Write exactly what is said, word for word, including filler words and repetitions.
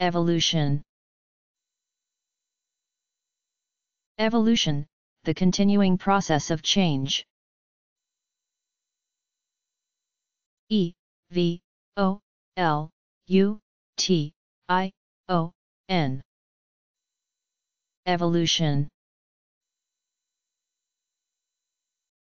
Evolution. Evolution, the continuing process of change. E V O L U T I O N. Evolution.